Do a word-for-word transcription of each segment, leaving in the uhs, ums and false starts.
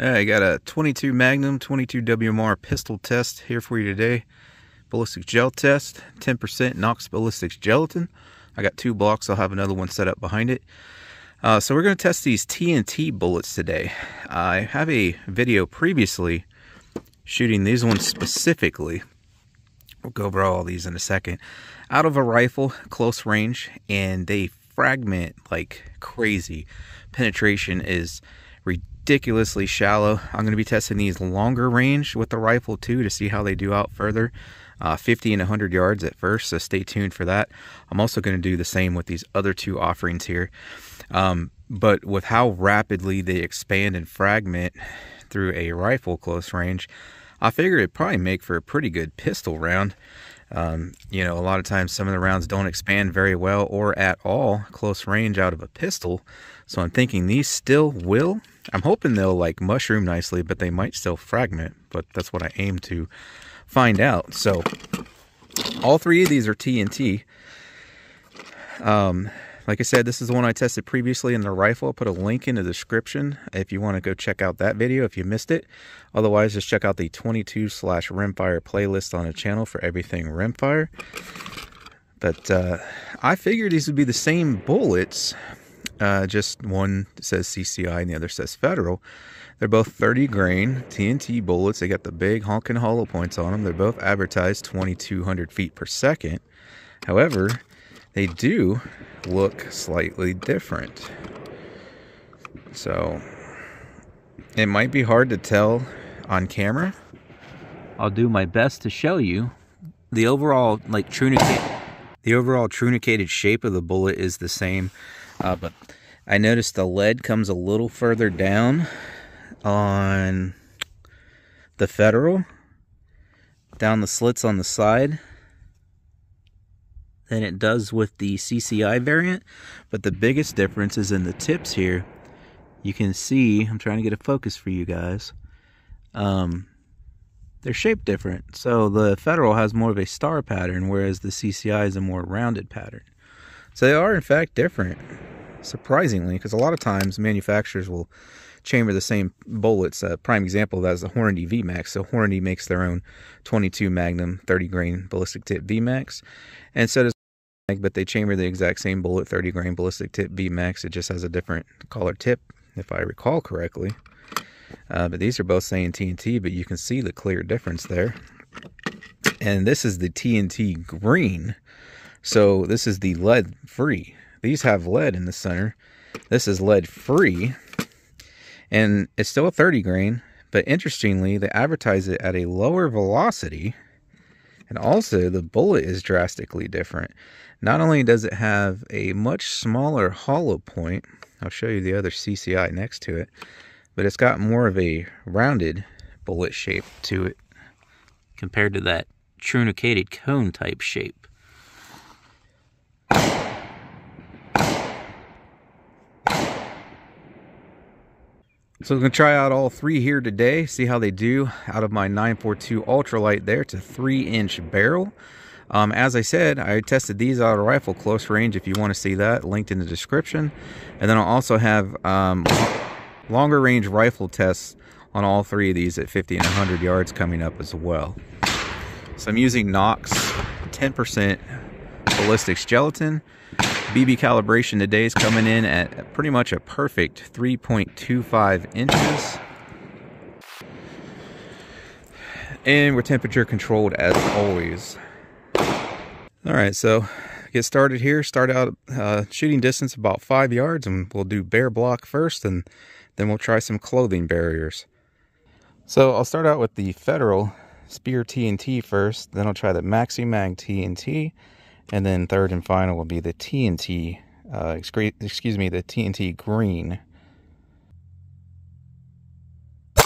I got a twenty-two Magnum twenty-two W M R pistol test here for you today. Ballistic gel test, ten percent Knox ballistics gelatin. I got two blocks. I'll have another one set up behind it. Uh, so we're going to test these T N T bullets today. I have a video previously shooting these ones specifically. We'll go over all these in a second. Out of a rifle, close range, and they fragment like crazy. Penetration is ridiculous. Ridiculously shallow. I'm going to be testing these longer range with the rifle too to see how they do out further, uh, fifty and one hundred yards at first, so stay tuned for that. I'm also going to do the same with these other two offerings here, um, but with how rapidly they expand and fragment through a rifle close range, I figure it'd probably make for a pretty good pistol round. Um, you know, a lot of times some of the rounds don't expand very well or at all close range out of a pistol. So I'm thinking these still will. I'm hoping they'll like mushroom nicely, but they might still fragment, but that's what I aim to find out. So all three of these are T N T. Um, like I said, this is the one I tested previously in the rifle. I'll put a link in the description if you want to go check out that video if you missed it. Otherwise, just check out the twenty-two slash rimfire playlist on the channel for everything rimfire. But uh, I figured these would be the same bullets. Uh, just one says C C I and the other says Federal. They're both thirty grain T N T bullets. They got the big honking hollow points on them. They're both advertised twenty-two hundred feet per second. However, they do look slightly different. So it might be hard to tell on camera. I'll do my best to show you. The overall like truncated, the overall truncated shape of the bullet is the same, uh, but I noticed the lead comes a little further down on the Federal, down the slits on the side, than it does with the C C I variant. But the biggest difference is in the tips here. You can see, I'm trying to get a focus for you guys. Um, they're shaped different. So the Federal has more of a star pattern, whereas the C C I is a more rounded pattern. So they are in fact different, surprisingly, because a lot of times manufacturers will chamber the same bullets. A prime example of that is the Hornady V MAX. So Hornady makes their own twenty-two Magnum thirty grain ballistic tip V MAX, and so does Maxi-Mag, but they chamber the exact same bullet, thirty grain ballistic tip V MAX. It just has a different color tip, if I recall correctly. Uh, but these are both saying T N T, but you can see the clear difference there. And this is the T N T Green, so this is the lead free. These have lead in the center. This is lead free. And it's still a thirty grain, but interestingly, they advertise it at a lower velocity, and also the bullet is drastically different. Not only does it have a much smaller hollow point, I'll show you the other C C I next to it, but it's got more of a rounded bullet shape to it compared to that truncated cone type shape. So I'm going to try out all three here today, see how they do out of my nine forty-two Ultralight there to three inch barrel. Um, as I said, I tested these out of rifle close range if you want to see that, linked in the description. And then I'll also have um, longer range rifle tests on all three of these at fifty and one hundred yards coming up as well. So I'm using Knox ten percent ballistics gelatin. B B calibration today is coming in at pretty much a perfect three point two five inches. And we're temperature controlled as always. Alright, so get started here. Start out uh, shooting distance about five yards, and we'll do bear block first, and then we'll try some clothing barriers. So I'll start out with the Federal Speer T N T first, then I'll try the Maxi-Mag T N T. And then third and final will be the T N T, uh, excuse me, the T N T Green. I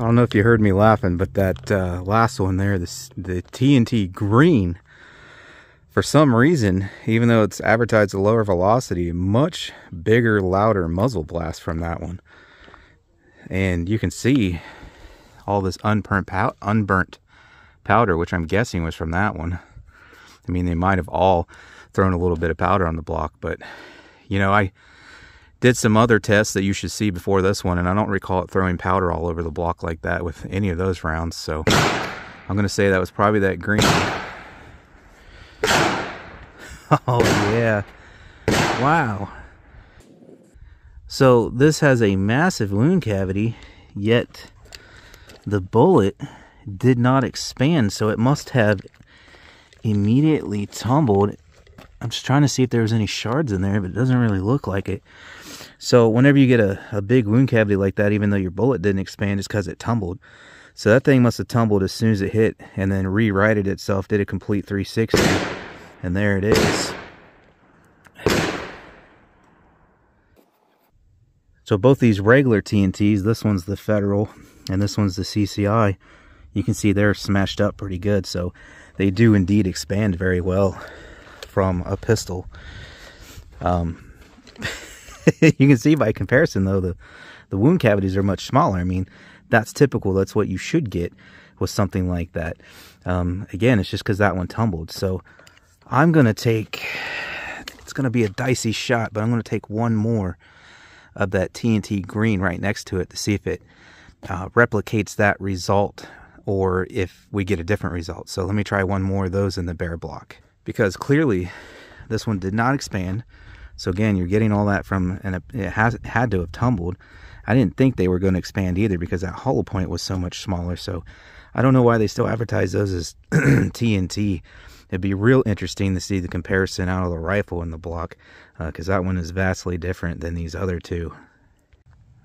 don't know if you heard me laughing, but that uh, last one there, this, the T N T Green, for some reason, even though it's advertised a lower velocity, much bigger, louder muzzle blast from that one. And you can see all this unburnt, pow unburnt powder, which I'm guessing was from that one. I mean, they might have all thrown a little bit of powder on the block, but, you know, I did some other tests that you should see before this one, and I don't recall it throwing powder all over the block like that with any of those rounds, so I'm going to say that was probably that green. Oh, yeah. Wow. So this has a massive wound cavity, yet the bullet did not expand, so it must have immediately tumbled. I'm just trying to see if there was any shards in there, but it doesn't really look like it. So whenever you get a, a big wound cavity like that, even though your bullet didn't expand, it's because it tumbled. So that thing must have tumbled as soon as it hit and then re-righted itself, did a complete three sixty, and there it is. So both these regular T N Ts, this one's the Federal and this one's the C C I, you can see they're smashed up pretty good, so they do indeed expand very well from a pistol. Um, you can see by comparison, though, the, the wound cavities are much smaller. I mean, that's typical. That's what you should get with something like that. Um, again, it's just because that one tumbled. So I'm going to take, it's going to be a dicey shot, but I'm going to take one more of that T N T green right next to it to see if it uh, replicates that result, or if we get a different result. So let me try one more of those in the bare block, because clearly this one did not expand. So again, you're getting all that from, and it has, had to have tumbled. I didn't think they were going to expand either, because that hollow point was so much smaller. So I don't know why they still advertise those as T N T. It'd be real interesting to see the comparison out of the rifle and the block, because uh, that one is vastly different than these other two.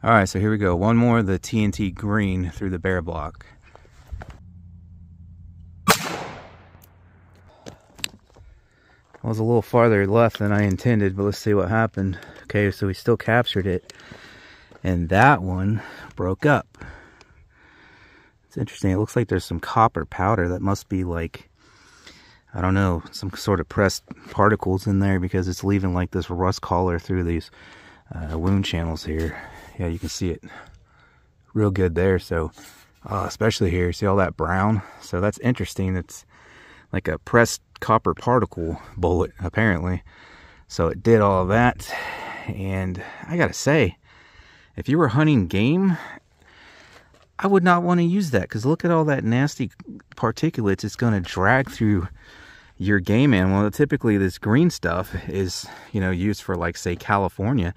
All right, so here we go. One more of the T N T green through the bare block. I was a little farther left than I intended, but let's see what happened. Okay, so we still captured it, and that one broke up. It's interesting. It looks like there's some copper powder that must be, like, I don't know, some sort of pressed particles in there, because it's leaving like this rust collar through these uh, wound channels here. Yeah, you can see it real good there. So uh, especially here, see all that brown? So that's interesting. It's like a pressed copper particle bullet, apparently. So it did all of that, and I gotta say, if you were hunting game, I would not want to use that, because look at all that nasty particulates it's going to drag through your game animal. Well, typically this green stuff is, you know, used for, like, say California,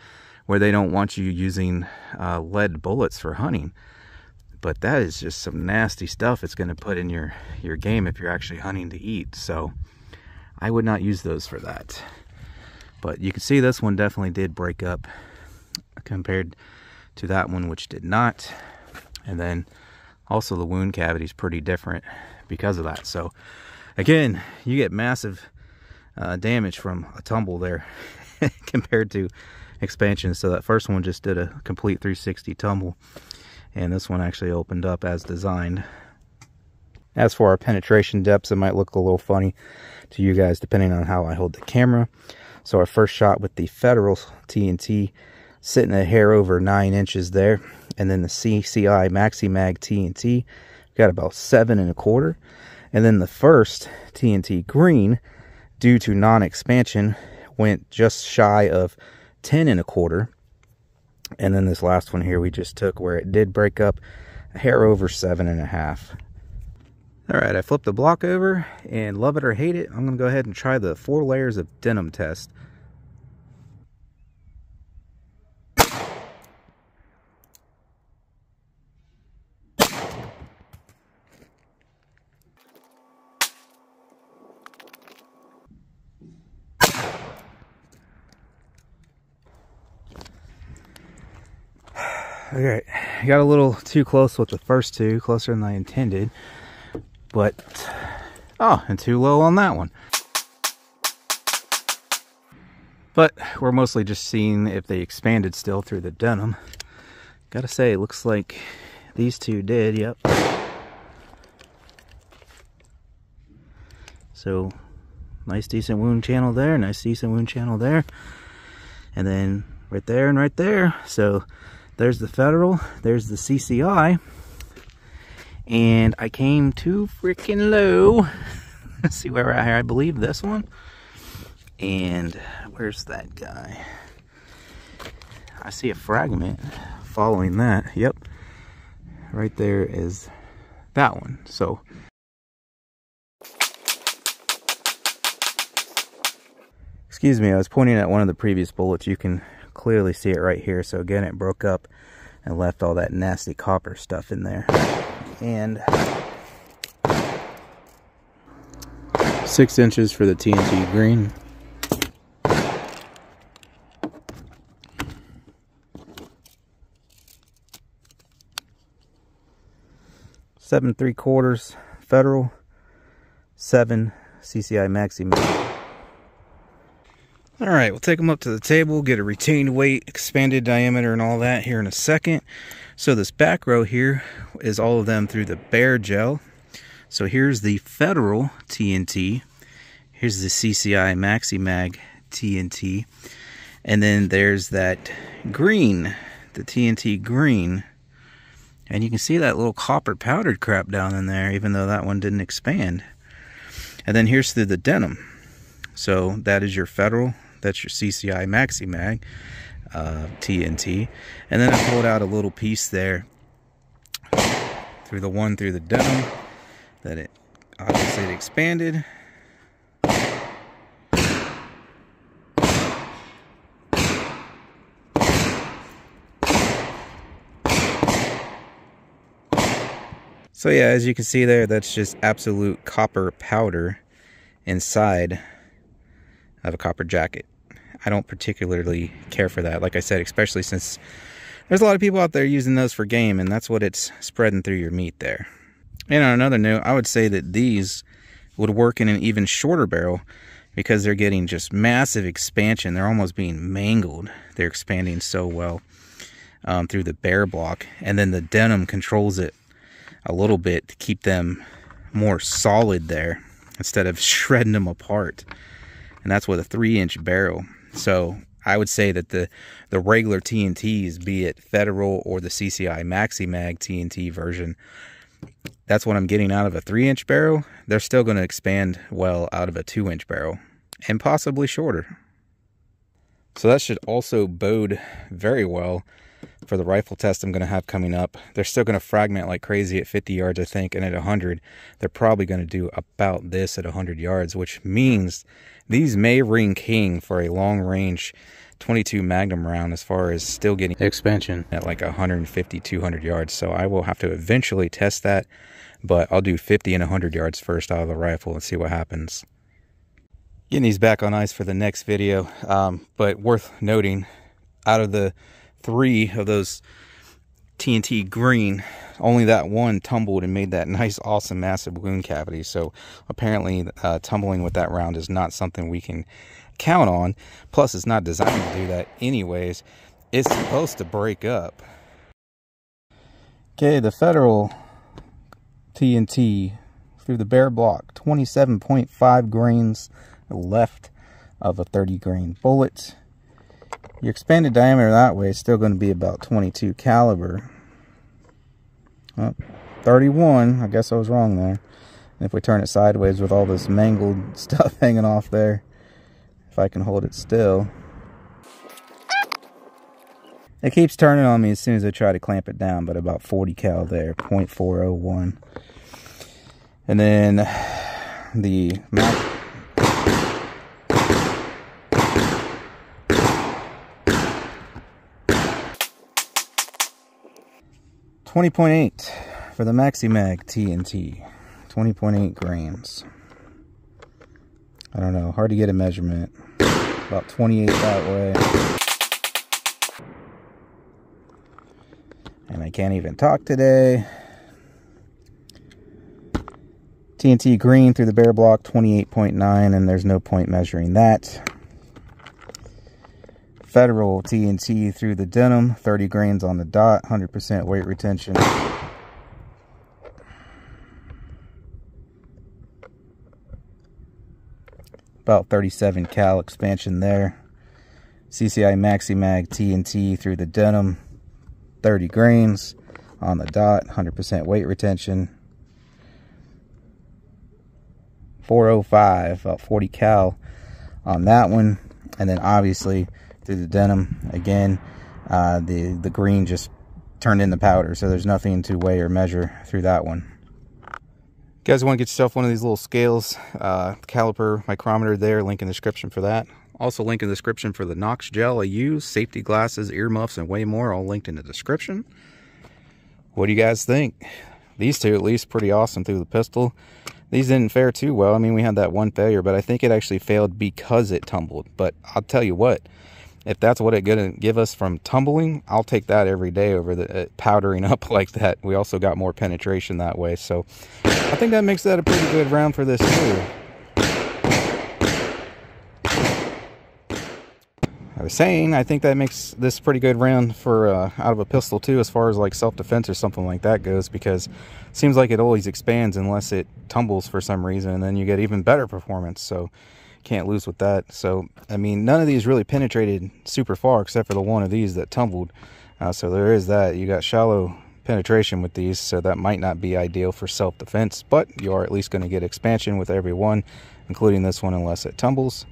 where they don't want you using uh, lead bullets for hunting. But that is just some nasty stuff it's going to put in your, your game if you're actually hunting to eat. So I would not use those for that. But you can see this one definitely did break up compared to that one, which did not. And then also the wound cavity is pretty different because of that. So again, you get massive uh, damage from a tumble there compared to expansion. So that first one just did a complete three sixty tumble, and this one actually opened up as designed. As for our penetration depths, it might look a little funny to you guys depending on how I hold the camera. So our first shot with the Federal T N T, sitting a hair over nine inches there, and then the C C I Maxi-Mag T N T got about seven and a quarter, and then the first T N T green, due to non-expansion, went just shy of ten and a quarter. And then this last one here we just took, where it did break up, a hair over seven and a half. All right, I flipped the block over, and love it or hate it, I'm gonna go ahead and try the four layers of denim test. All right, I got a little too close with the first two, closer than I intended, but, oh, and too low on that one. But we're mostly just seeing if they expanded still through the denim. Gotta say, it looks like these two did, yep. So, nice decent wound channel there, nice decent wound channel there, and then right there and right there, so there's the Federal, there's the C C I, and I came too freaking low. Let's see where we're at here. I believe this one. And where's that guy? I see a fragment following that. Yep. Right there is that one. So excuse me, I was pointing at one of the previous bullets. You can clearly see it right here. So again, it broke up and left all that nasty copper stuff in there. And six inches for the T N T Green. Seven three quarters Federal, seven C C I Maxi-Mag. All right, we'll take them up to the table, get a retained weight, expanded diameter, and all that here in a second. So this back row here is all of them through the bare gel. So here's the Federal T N T. Here's the C C I Maxi-Mag T N T. And then there's that green, the T N T Green. And you can see that little copper powdered crap down in there, even though that one didn't expand. And then here's through the denim. So that is your Federal, that's your C C I Maxi-Mag uh, T N T. And then I pulled out a little piece there through the one through the denim that it obviously expanded. So yeah, as you can see there, that's just absolute copper powder inside of a copper jacket. I don't particularly care for that, like I said, especially since there's a lot of people out there using those for game, and that's what it's spreading through your meat there. And on another note, I would say that these would work in an even shorter barrel because they're getting just massive expansion. They're almost being mangled. They're expanding so well um, through the bare block, and then the denim controls it a little bit to keep them more solid there instead of shredding them apart. And that's with a three inch barrel. So I would say that the the regular T N Ts, be it Federal or the C C I Maxi-Mag T N T version, that's what I'm getting out of a three inch barrel. They're still going to expand well out of a two inch barrel and possibly shorter. So that should also bode very well for the rifle test I'm going to have coming up. They're still going to fragment like crazy at fifty yards, I think, and at one hundred. They're probably going to do about this at one hundred yards, which means these may ring king for a long-range twenty-two Magnum round as far as still getting expansion at like one fifty, two hundred yards. So I will have to eventually test that, but I'll do fifty and one hundred yards first out of the rifle and see what happens. Getting these back on ice for the next video, um, but worth noting, out of the three of those T N T Green, only that one tumbled and made that nice, awesome, massive wound cavity. So apparently uh, tumbling with that round is not something we can count on. Plus, it's not designed to do that anyways. It's supposed to break up. Okay, the Federal T N T through the bare block, twenty-seven point five grains left of a thirty grain bullet. Your expanded diameter that way is still going to be about twenty-two caliber. Oh, thirty-one, I guess I was wrong there. And if we turn it sideways with all this mangled stuff hanging off there, if I can hold it still. It keeps turning on me as soon as I try to clamp it down, but about forty cal there, point four oh one. And then the mount. twenty point eight for the Maxi-Mag T N T, twenty point eight grams. I don't know, hard to get a measurement. About twenty-eight that way. And I can't even talk today. T N T Green through the bare block, twenty-eight point nine, and there's no point measuring that. Federal T N T through the denim, thirty grains on the dot, one hundred percent weight retention. About thirty-seven cal expansion there. C C I Maxi-Mag T N T through the denim, thirty grains on the dot, one hundred percent weight retention. four oh five, about forty cal on that one. And then obviously through the denim again, uh, the the green just turned into powder, so there's nothing to weigh or measure through that one. You guys want to get yourself one of these little scales, uh, caliper, micrometer there, link in the description for that. Also link in the description for the Knox gel I use, safety glasses, earmuffs, and way more, all linked in the description. What do you guys think? These two at least pretty awesome through the pistol. These didn't fare too well. I mean, we had that one failure, but I think it actually failed because it tumbled. But I'll tell you what, if that's what it's going to give us from tumbling, I'll take that every day over the uh, powdering up like that. We also got more penetration that way. So I think that makes that a pretty good round for this too. I was saying, I think that makes this pretty good round for uh, out of a pistol too, as far as like self-defense or something like that goes, because it seems like it always expands unless it tumbles for some reason, and then you get even better performance. So can't lose with that. So I mean, none of these really penetrated super far except for the one of these that tumbled, uh, so there is that. You got shallow penetration with these, so that might not be ideal for self-defense, but you are at least going to get expansion with every one, including this one, unless it tumbles.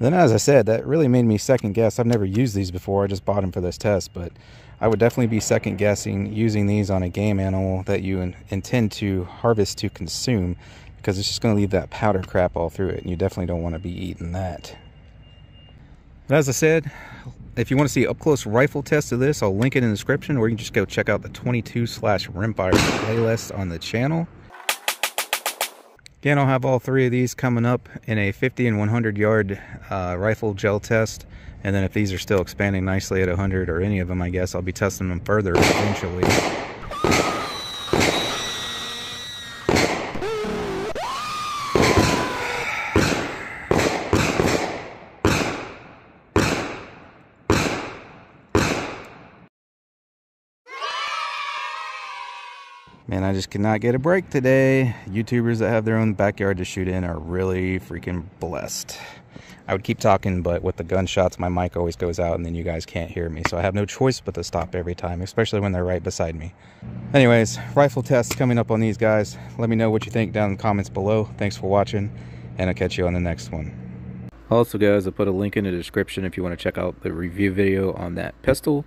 Then, as I said, that really made me second guess. I've never used these before. I just bought them for this test, but I would definitely be second guessing using these on a game animal that you in, intend to harvest to consume, because it's just going to leave that powder crap all through it, and you definitely don't want to be eating that. But as I said, if you want to see up close rifle test of this, I'll link it in the description, or you can just go check out the twenty-two slash rimfire playlist on the channel. Again, I'll have all three of these coming up in a fifty and one hundred yard uh, rifle gel test. And then if these are still expanding nicely at one hundred, or any of them, I guess, I'll be testing them further eventually. Man, I just cannot get a break today. YouTubers that have their own backyard to shoot in are really freaking blessed. I would keep talking, but with the gunshots, my mic always goes out, and then you guys can't hear me. So I have no choice but to stop every time, especially when they're right beside me. Anyways, rifle tests coming up on these guys. Let me know what you think down in the comments below. Thanks for watching, and I'll catch you on the next one. Also, guys, I'll put a link in the description if you want to check out the review video on that pistol.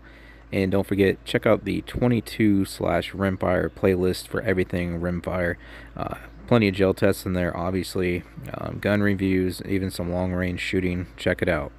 And don't forget, check out the twenty-two slash rimfire playlist for everything rimfire. Uh, plenty of gel tests in there, obviously. Um, gun reviews, even some long range shooting. Check it out.